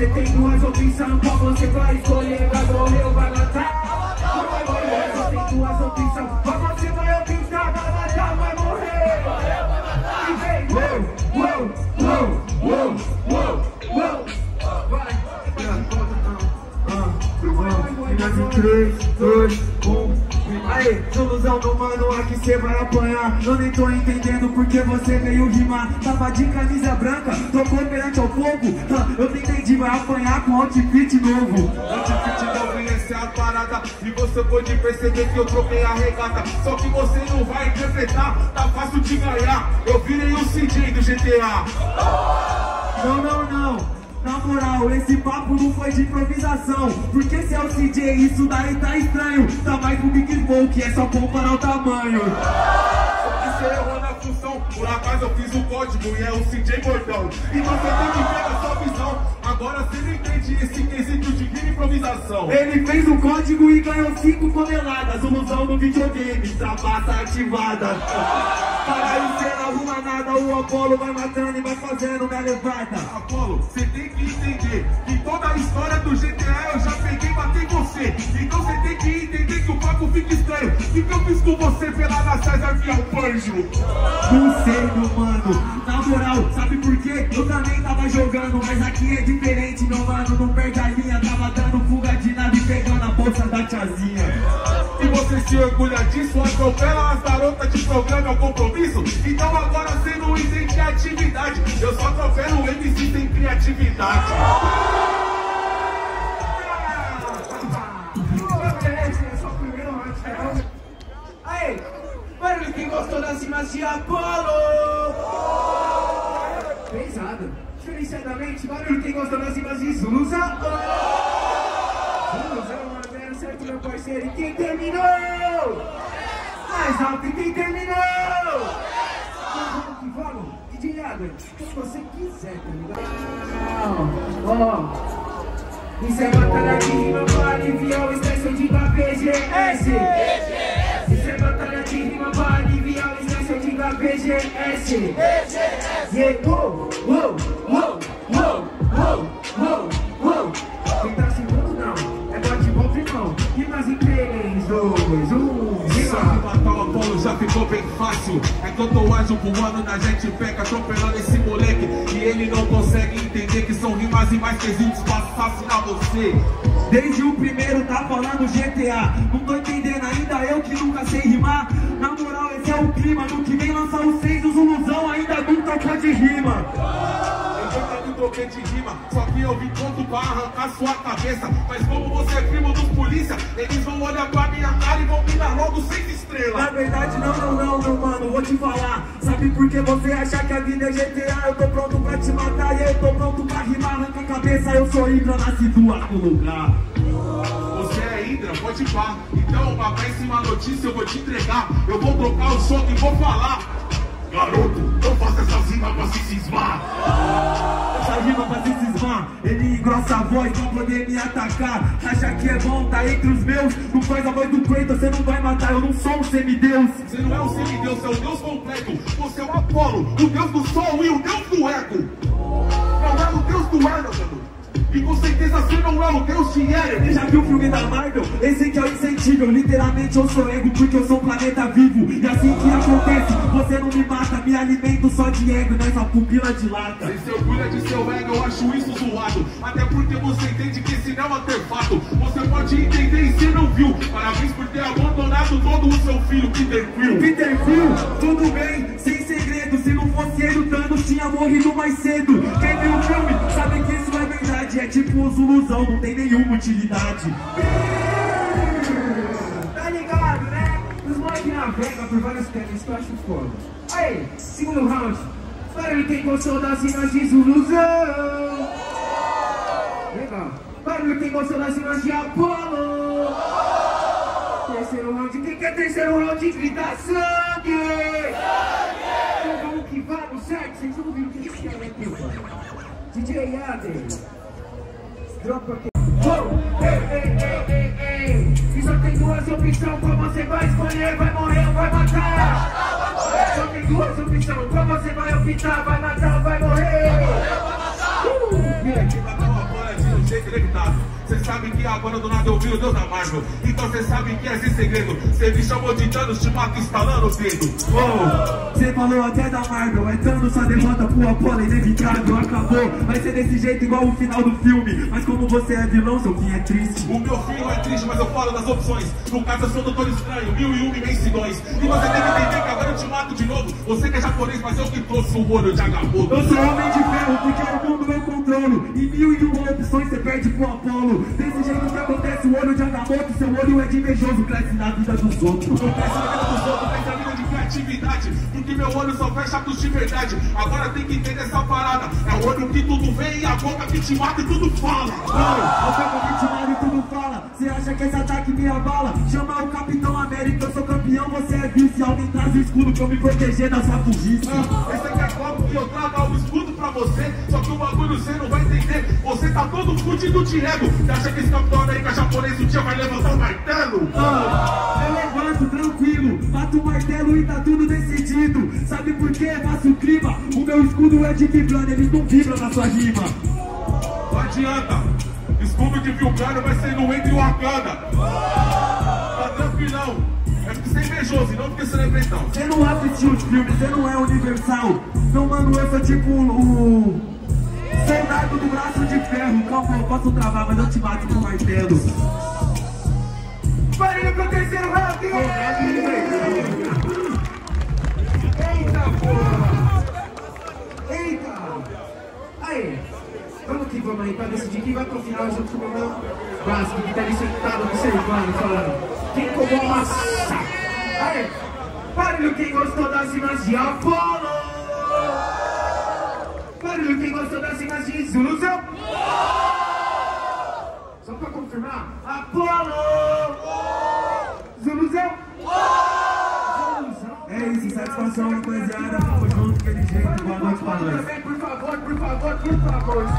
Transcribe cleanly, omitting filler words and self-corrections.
Você tem duas opções, qual você vai escolher? Vai morrer ou vai matar? Vai morrer. Você tem duas opções, qual você vai optar? Vai matar, vai morrer. Vai morrer ou vai matar? E vem, uou, uou, uou, uou, uou, uou. Vai. Finaliza em 3, 2, 1. Aê, Zuluzão, meu mano, aqui cê vai apanhar. Eu nem tô entendendo porque você veio rimar. Tava de camisa branca, tocou perante ao fogo. Eu não entendi, vai apanhar com outfit novo. Outfit novo, essa é a parada. E você pode perceber que eu troquei a regata. Só que você não vai interpretar, tá fácil de ganhar. Eu virei o CJ do GTA. Não. Na moral, esse papo não foi de improvisação. Porque se é o CJ, isso daí tá estranho. Tá mais com o Big Smoke, é só comparar o tamanho. Só que você errou na função. Por acaso eu fiz o código e é o CJ gordão. E você tem que pegar a sua visão. Agora você não entende esse quesito de vir improvisação. Ele fez o código e ganhou 5 toneladas. Ilusão no videogame, trapaça ativada. Para aí, você não arruma nada. O Apollo vai matando e vai fazendo minha levada. Apollo, você tem que entender que toda a história do GTA eu já peguei e matei você. Então você tem que entender que o papo fica estranho. E que eu fiz com você pela na César Fiel Panjo? Não sei, meu mano. Na moral, sabe por quê? Eu também tava jogando, mas aqui é diferente, meu mano. Não perde a linha, tava dando fuga de nada e pegando a bolsa da tiazinha. E você se orgulha disso, atropela as garotas de programa, é um compromisso. Então agora você não entende a atividade. Eu só atropelo o MC sem criatividade. Aê, barulho quem gostou das rimas de Apollo. Pesado, diferenciadamente, barulho quem gostou das rimas de Zuluzão. Certo, meu parceiro, e quem terminou? Mais alto, e quem terminou? Vamos que vamos, e de água, se você quiser, tá ligado? Ó, isso é batalha de rima pra aliviar o estresse de da BGS. Isso é batalha de rima pra aliviar o estresse de da BGS. BGS. Uou, uou, uou, uou, uou, uou, uou. Quem tá se mudando não. Rimas em 3, 2, 1. Sabe matar o Apollo já ficou bem fácil. É que eu tô ágil voando na gente peca, atropelando esse moleque. E ele não consegue entender que são rimas e mais quesitos pra assassinar você. Desde o primeiro tá falando GTA. Não tô entendendo ainda, eu que nunca sei rimar. Na moral, esse é o clima. No que vem lançar o 6, o Zuluzão ainda não tocou de rima. Troquei de rima, só que eu vim pronto pra arrancar sua cabeça. Mas como você é primo dos polícia, eles vão olhar pra minha cara e vão me dar logo 6 estrelas. Na verdade não, meu mano, vou te falar. Sabe por que você acha que a vida é GTA? Eu tô pronto pra te matar e eu tô pronto pra rimar. Arranca a cabeça, eu sou Hidra, nasci do arco lugar. Você é Hidra, pode pá. Então uma péssima notícia eu vou te entregar. Eu vou trocar o som e vou falar. Garoto, não faça essas rimas pra se cismar. Essa rima pra se cismar, ele engrossa a voz, não poder me atacar. Acha que é bom, tá entre os meus. Não faz a voz do Kratos, você não vai matar. Eu não sou um semideus. Você não é um semideus, você é um deus completo. Você é o Apollo, o deus do sol e o deus do ego. Não é o deus do ego. E com certeza você não é o deus de Eren. Você já viu o filme da Marvel? Esse aqui é o incentivo. Literalmente eu sou ego porque eu sou um planeta vivo. E assim que acontece, você não me mata. Me alimento só de ego nessa pupila de lata. Se você orgulha de seu ego, eu acho isso zoado. Até porque você entende que esse não é um artefato. Você pode entender e você não viu. Parabéns por ter abandonado todo o seu filho, Peter Quill. Peter Quill, tudo bem, sem segredo. Se não fosse ele, o Thanos tinha morrido mais cedo. Quem viu o filme sabe que isso é verdade. É tipo o Zuluzão, não tem nenhuma utilidade. Tá ligado, né? Os moleques navegam por vários temas que eu acho foda. Aí, segundo round. Barulho quem gostou das rimas de Zuluzão. Legal. Barulho quem gostou das rimas de Apollo. Terceiro round. Quem quer terceiro round? Grita sangue! Então vamos que vamos, certo? Vocês não viram o que isso é, né, DJ Adler. Dropa aqui. Ei. E só tem duas opções, qual você vai escolher? Vai morrer ou vai matar? Só tem duas opções, qual você vai optar? Vai matar ou vai morrer? Vira aqui, matou a bola, sabe que agora do nada eu vi o Deus da Marvel. Então cê sabe que é sem segredo. Cê me chamou de Thanos, te mato instalando o dedo. Oh, cê falou até da Marvel, é Thanos sua derrota pro Apollo, inevitável, acabou. Vai ser desse jeito igual o final do filme. Mas como você é vilão, seu fim é triste. O meu fim não é triste, mas eu falo das opções. No caso eu sou Doutor Estranho, 1001 imensidões. E você tem que entender que agora eu te mato de novo. Você que é japonês, mas eu que trouxe o olho de agaboto. Eu sou homem de ferro, porque o mundo não controlo. E 1001 opções você perde pro Apollo. Desse jeito que acontece o olho de agaboto. Seu olho é de invejoso, cresce na vida dos outros. Não cresce na vida dos outros, cresce na vida de criatividade. Porque meu olho só fecha pros de verdade. Agora tem que entender essa parada. É o olho que tudo vê e a boca que te mata e tudo fala. Mano, a boca que te mata e tudo fala. Cê acha que esse ataque me abala? Chama o Capitão América, eu sou campeão, você é vice. Alguém traz o escudo pra eu me proteger da sua fugiça. Esse aqui é copo que eu trago o escudo pra você. Só que o bagulho você não vai entender. Você tá todo fudido de ego. Você acha que esse Capitão América japonês um dia vai levantar o martelo? Eu levanto, tranquilo. Bato o martelo e tá tudo decidido. Sabe por quê? Faço o clima. O meu escudo é de vibrando, eles não vibram na sua rima. Não adianta. Escudo de vibrando vai ser no entre o Wakanda. Tá tranquilão. É porque você é invejoso e não porque você não é pretão. Você não assistiu os filmes, você não é universal. Não, mano, eu sou tipo o... soldado do braço de ferro. Calma, eu posso travar, mas eu te mato com martelo. Barulho pro terceiro round! Eita porra! Eita! Aí! Vamos que vamos aí pra decidir quem vai pro final junto com o meu Vasco, que tá ali sentado observando, falando quem tomou uma saca! Aí! Barulho quem gostou das rimas de Apollo! Barulho quem gostou das rimas de Zuluzão! Só pra confirmar, Apollo! Zuluzão! É isso, insatisfação rapaziada, vamos junto daquele jeito, boa noite, boa noite. Por favor, por favor, por favor.